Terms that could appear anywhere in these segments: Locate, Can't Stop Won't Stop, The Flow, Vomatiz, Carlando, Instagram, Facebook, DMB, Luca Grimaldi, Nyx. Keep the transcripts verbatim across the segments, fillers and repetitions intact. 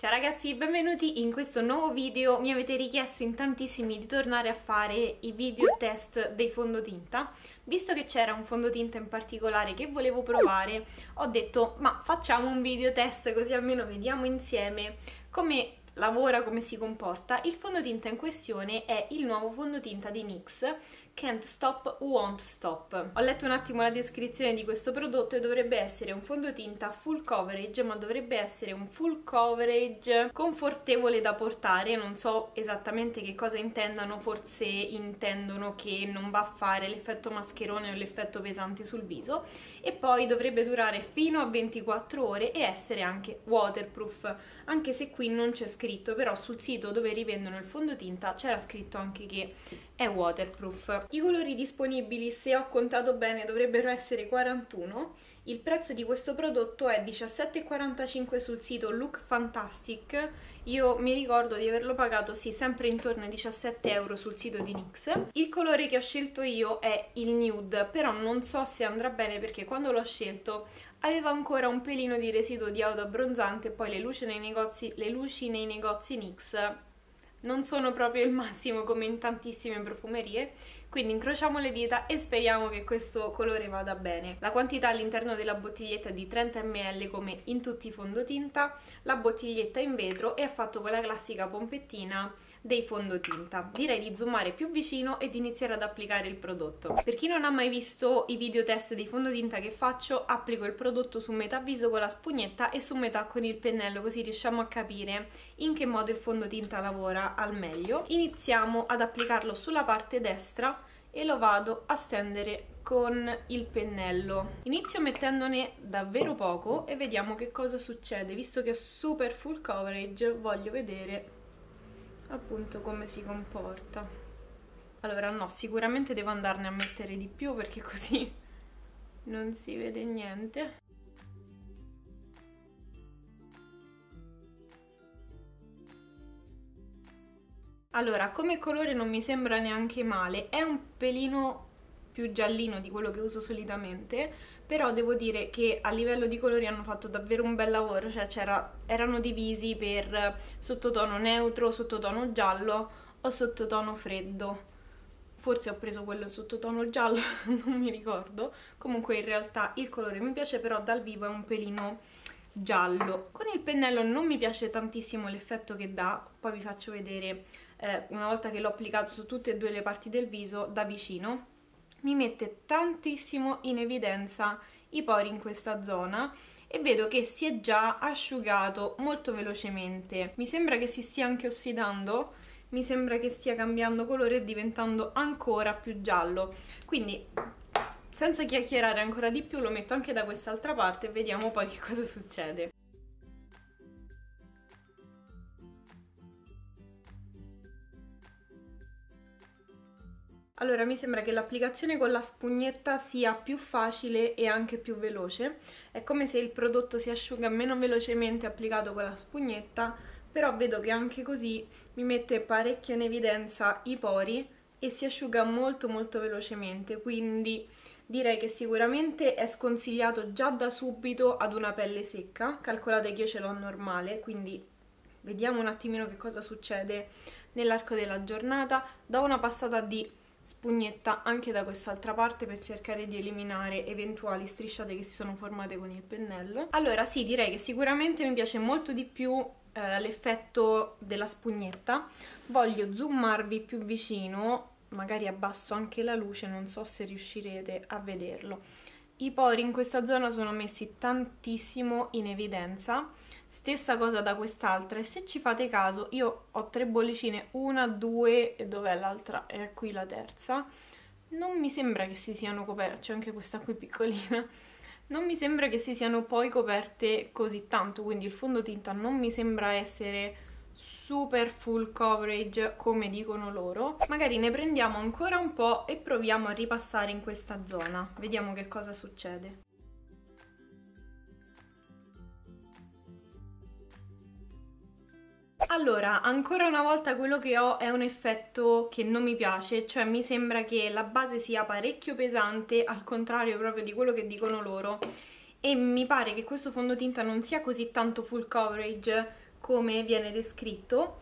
Ciao ragazzi, benvenuti in questo nuovo video. Mi avete richiesto in tantissimi di tornare a fare i video test dei fondotinta. Visto che c'era un fondotinta in particolare che volevo provare, ho detto ma facciamo un video test così almeno vediamo insieme come lavora, come si comporta. Il fondotinta in questione è il nuovo fondotinta di Nyx, Can't Stop, Won't Stop. Ho letto un attimo la descrizione di questo prodotto e dovrebbe essere un fondotinta full coverage, ma dovrebbe essere un full coverage confortevole da portare. Non so esattamente che cosa intendano, forse intendono che non va a fare l'effetto mascherone o l'effetto pesante sul viso, e poi dovrebbe durare fino a ventiquattro ore e essere anche waterproof, anche se qui non c'è scritto, però sul sito dove rivendono il fondotinta c'era scritto anche che è waterproof. I colori disponibili, se ho contato bene, dovrebbero essere quarantuno. Il prezzo di questo prodotto è diciassette e quarantacinque sul sito Look Fantastic. Io mi ricordo di averlo pagato, sì, sempre intorno ai diciassette euro sul sito di Nyx. Il colore che ho scelto io è il nude, però non so se andrà bene perché quando l'ho scelto aveva ancora un pelino di residuo di auto abbronzante, e poi le luci nei negozi, le luci nei negozi Nyx non sono proprio il massimo come in tantissime profumerie, quindi incrociamo le dita e speriamo che questo colore vada bene. La quantità all'interno della bottiglietta è di trenta millilitri come in tutti i fondotinta, la bottiglietta è in vetro e è fatto con la classica pompettina dei fondotinta. Direi di zoomare più vicino ed iniziare ad applicare il prodotto. Per chi non ha mai visto i video test dei fondotinta che faccio, applico il prodotto su metà viso con la spugnetta e su metà con il pennello, così riusciamo a capire in che modo il fondotinta lavora al meglio. Iniziamo ad applicarlo sulla parte destra e lo vado a stendere con il pennello. Inizio mettendone davvero poco e vediamo che cosa succede. Visto che è super full coverage, voglio vedere appunto come si comporta. Allora no, sicuramente devo andarne a mettere di più perché così non si vede niente. Allora, come colore non mi sembra neanche male, è un pelino più giallino di quello che uso solitamente, però devo dire che a livello di colori hanno fatto davvero un bel lavoro, cioè c'era, erano divisi per sottotono neutro, sottotono giallo o sottotono freddo. Forse ho preso quello sottotono giallo, non mi ricordo. Comunque in realtà il colore mi piace, però dal vivo è un pelino giallo. Con il pennello non mi piace tantissimo l'effetto che dà, poi vi faccio vedere eh, una volta che l'ho applicato su tutte e due le parti del viso da vicino. Mi mette tantissimo in evidenza i pori in questa zona e vedo che si è già asciugato molto velocemente. Mi sembra che si stia anche ossidando, mi sembra che stia cambiando colore e diventando ancora più giallo, quindi senza chiacchierare ancora di più lo metto anche da quest'altra parte e vediamo poi che cosa succede. Allora, mi sembra che l'applicazione con la spugnetta sia più facile e anche più veloce. È come se il prodotto si asciuga meno velocemente applicato con la spugnetta, però vedo che anche così mi mette parecchio in evidenza i pori e si asciuga molto molto velocemente, quindi direi che sicuramente è sconsigliato già da subito ad una pelle secca. Calcolate che io ce l'ho normale, quindi vediamo un attimino che cosa succede nell'arco della giornata. Do una passata di spugnetta anche da quest'altra parte per cercare di eliminare eventuali strisciate che si sono formate con il pennello. Allora sì, direi che sicuramente mi piace molto di più eh, l'effetto della spugnetta. Voglio zoomarvi più vicino, magari abbasso anche la luce, non so se riuscirete a vederlo. I pori in questa zona sono messi tantissimo in evidenza, stessa cosa da quest'altra, e se ci fate caso io ho tre bollicine, una, due, e dov'è l'altra? È qui la terza. Non mi sembra che si siano coperte, c'è anche questa qui piccolina, non mi sembra che si siano poi coperte così tanto, quindi il fondotinta non mi sembra essere super full coverage come dicono loro. Magari ne prendiamo ancora un po' e proviamo a ripassare in questa zona, vediamo che cosa succede. Allora, ancora una volta quello che ho è un effetto che non mi piace, cioè mi sembra che la base sia parecchio pesante, al contrario proprio di quello che dicono loro, e mi pare che questo fondotinta non sia così tanto full coverage come viene descritto,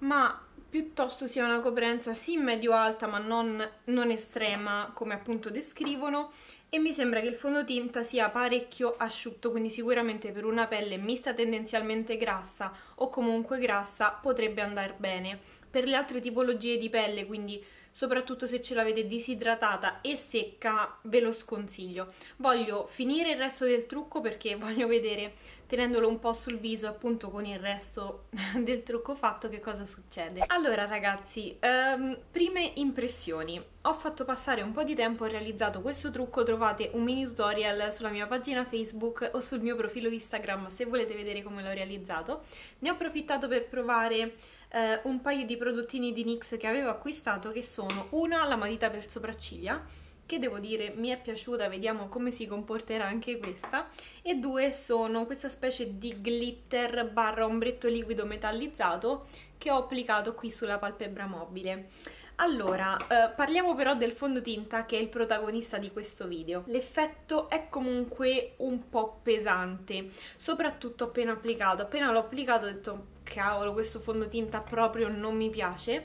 ma piuttosto sia una coperenza sì medio-alta, ma non, non estrema come appunto descrivono, e mi sembra che il fondotinta sia parecchio asciutto, quindi sicuramente per una pelle mista tendenzialmente grassa o comunque grassa potrebbe andare bene. Per le altre tipologie di pelle, quindi soprattutto se ce l'avete disidratata e secca, ve lo sconsiglio. Voglio finire il resto del trucco perché voglio vedere, tenendolo un po' sul viso appunto con il resto del trucco fatto, che cosa succede. Allora ragazzi, ehm, prime impressioni. Ho fatto passare un po' di tempo, ho realizzato questo trucco, trovate un mini tutorial sulla mia pagina Facebook o sul mio profilo Instagram se volete vedere come l'ho realizzato. Ne ho approfittato per provare eh, un paio di prodottini di Nyx che avevo acquistato, che sono una, la matita per sopracciglia, che devo dire mi è piaciuta, vediamo come si comporterà anche questa, e due, sono questa specie di glitter barra ombretto liquido metallizzato che ho applicato qui sulla palpebra mobile. Allora, eh, parliamo però del fondotinta, che è il protagonista di questo video. L'effetto è comunque un po' pesante, soprattutto appena applicato. Appena l'ho applicato ho detto, cavolo, questo fondotinta proprio non mi piace.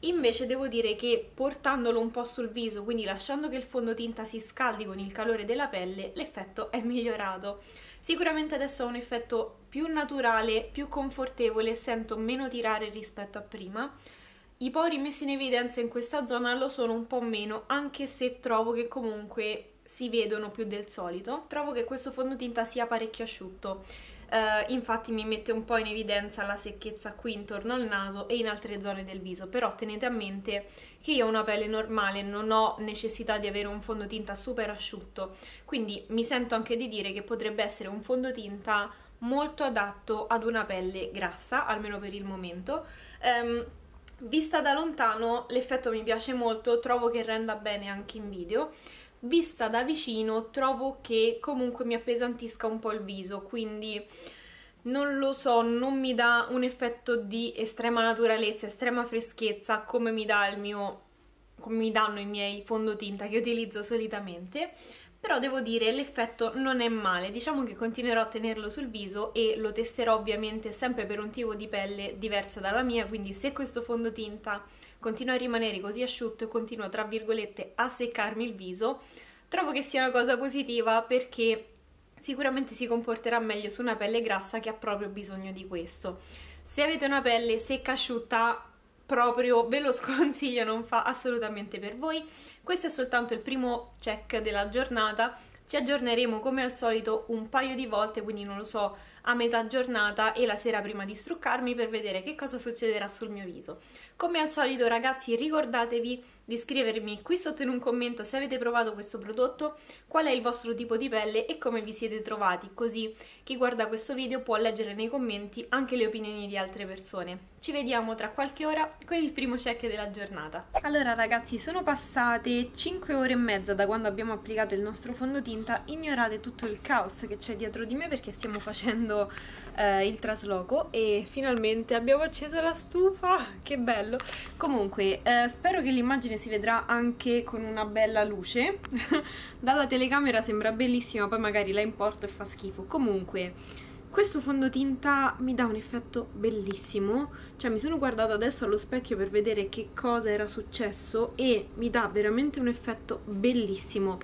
Invece devo dire che portandolo un po' sul viso, quindi lasciando che il fondotinta si scaldi con il calore della pelle, l'effetto è migliorato. Sicuramente adesso ha un effetto più naturale, più confortevole, sento meno tirare rispetto a prima. I pori messi in evidenza in questa zona lo sono un po' meno, anche se trovo che comunque si vedono più del solito. Trovo che questo fondotinta sia parecchio asciutto, uh, infatti mi mette un po' in evidenza la secchezza qui intorno al naso e in altre zone del viso, però tenete a mente che io ho una pelle normale, non ho necessità di avere un fondotinta super asciutto, quindi mi sento anche di dire che potrebbe essere un fondotinta molto adatto ad una pelle grassa, almeno per il momento. Um, vista da lontano l'effetto mi piace molto, trovo che renda bene anche in video. Vista da vicino trovo che comunque mi appesantisca un po' il viso, quindi non lo so, non mi dà un effetto di estrema naturalezza, estrema freschezza come mi dà il mio, come mi danno i miei fondotinta che utilizzo solitamente. Però devo dire l'effetto non è male, diciamo che continuerò a tenerlo sul viso e lo testerò ovviamente sempre per un tipo di pelle diversa dalla mia, quindi se questo fondotinta continua a rimanere così asciutto e continua tra virgolette a seccarmi il viso, trovo che sia una cosa positiva perché sicuramente si comporterà meglio su una pelle grassa che ha proprio bisogno di questo. Se avete una pelle secca asciutta, proprio ve lo sconsiglio, non fa assolutamente per voi. Questo è soltanto il primo check della giornata, ci aggiorneremo come al solito un paio di volte, quindi non lo so, a metà giornata e la sera prima di struccarmi, per vedere che cosa succederà sul mio viso. Come al solito ragazzi, ricordatevi di scrivermi qui sotto in un commento se avete provato questo prodotto, qual è il vostro tipo di pelle e come vi siete trovati, così chi guarda questo video può leggere nei commenti anche le opinioni di altre persone. Ci vediamo tra qualche ora con il primo check della giornata. Allora ragazzi, sono passate cinque ore e mezza da quando abbiamo applicato il nostro fondotinta. Ignorate tutto il caos che c'è dietro di me perché stiamo facendo eh, il trasloco e finalmente abbiamo acceso la stufa, che bello. Comunque eh, spero che l'immagine si vedrà anche con una bella luce dalla telecamera sembra bellissima, poi magari la importo e fa schifo. Comunque questo fondotinta mi dà un effetto bellissimo, cioè mi sono guardata adesso allo specchio per vedere che cosa era successo e mi dà veramente un effetto bellissimo.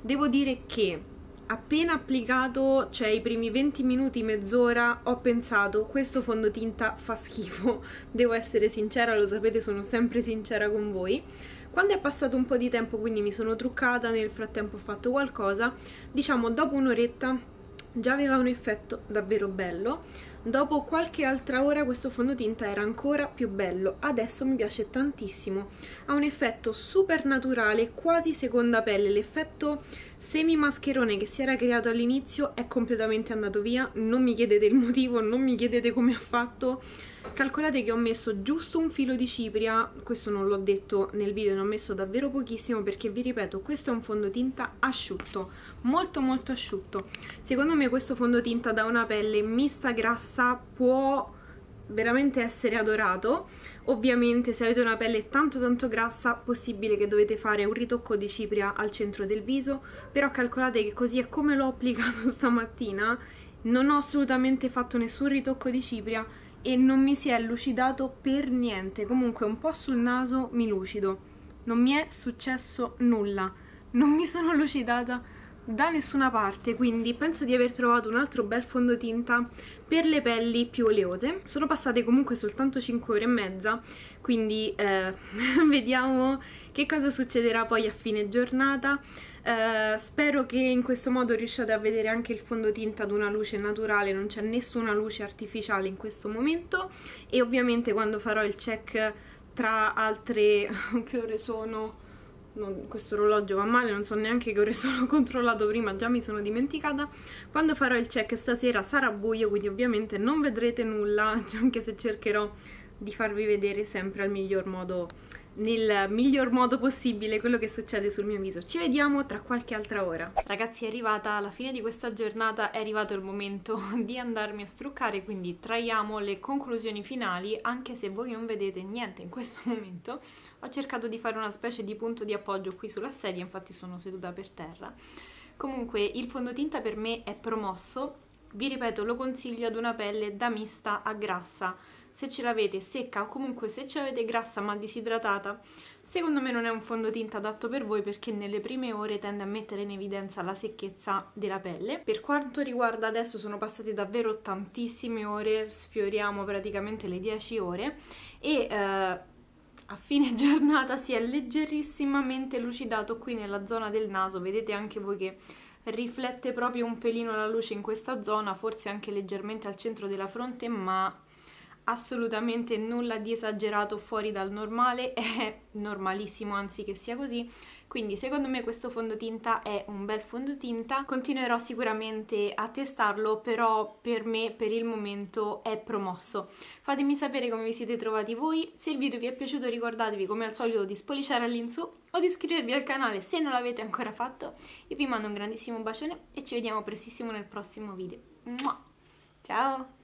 Devo dire che appena applicato, cioè i primi venti minuti, mezz'ora, ho pensato questo fondotinta fa schifo, devo essere sincera, lo sapete, sono sempre sincera con voi. Quando è passato un po' di tempo, quindi mi sono truccata, nel frattempo ho fatto qualcosa, diciamo dopo un'oretta già aveva un effetto davvero bello, dopo qualche altra ora questo fondotinta era ancora più bello, adesso mi piace tantissimo, ha un effetto super naturale, quasi seconda pelle, l'effetto semi mascherone che si era creato all'inizio è completamente andato via, non mi chiedete il motivo, non mi chiedete come ha fatto. Calcolate che ho messo giusto un filo di cipria, questo non l'ho detto nel video, ne ho messo davvero pochissimo perché vi ripeto, questo è un fondotinta asciutto, molto molto asciutto. Secondo me questo fondotinta da una pelle mista grassa può veramente essere adorato. Ovviamente se avete una pelle tanto tanto grassa, possibile che dovete fare un ritocco di cipria al centro del viso, però calcolate che così è come l'ho applicato stamattina, non ho assolutamente fatto nessun ritocco di cipria e non mi si è lucidato per niente. Comunque un po' sul naso mi lucido, non mi è successo nulla, non mi sono lucidata da nessuna parte, quindi penso di aver trovato un altro bel fondotinta per le pelli più oleose. Sono passate comunque soltanto cinque ore e mezza, quindi eh, vediamo che cosa succederà poi a fine giornata. Eh, spero che in questo modo riusciate a vedere anche il fondotinta ad una luce naturale, non c'è nessuna luce artificiale in questo momento, e ovviamente quando farò il check tra altre... che ore sono? Non, questo orologio va male, non so neanche che ore sono, controllato prima, già mi sono dimenticata. Quando farò il check stasera sarà buio, quindi ovviamente non vedrete nulla, anche se cercherò di farvi vedere sempre al miglior modo, nel miglior modo possibile, quello che succede sul mio viso. Ci vediamo tra qualche altra ora. Ragazzi, è arrivata la fine di questa giornata, è arrivato il momento di andarmi a struccare, quindi traiamo le conclusioni finali. Anche se voi non vedete niente in questo momento, ho cercato di fare una specie di punto di appoggio qui sulla sedia, infatti sono seduta per terra. Comunque il fondotinta per me è promosso, vi ripeto, lo consiglio ad una pelle da mista a grassa. Se ce l'avete secca o comunque se ce l'avete grassa ma disidratata, secondo me non è un fondotinta adatto per voi, perché nelle prime ore tende a mettere in evidenza la secchezza della pelle. Per quanto riguarda adesso, sono passate davvero tantissime ore, sfioriamo praticamente le dieci ore, e eh, a fine giornata si è leggerissimamente lucidato qui nella zona del naso. Vedete anche voi che riflette proprio un pelino la luce in questa zona, forse anche leggermente al centro della fronte, ma assolutamente nulla di esagerato fuori dal normale, è normalissimo anzi che sia così. Quindi secondo me questo fondotinta è un bel fondotinta, continuerò sicuramente a testarlo, però per me per il momento è promosso. Fatemi sapere come vi siete trovati voi, se il video vi è piaciuto ricordatevi come al solito di spolliciare all'insù o di iscrivervi al canale se non l'avete ancora fatto. Io vi mando un grandissimo bacione e ci vediamo prestissimo nel prossimo video. Ciao!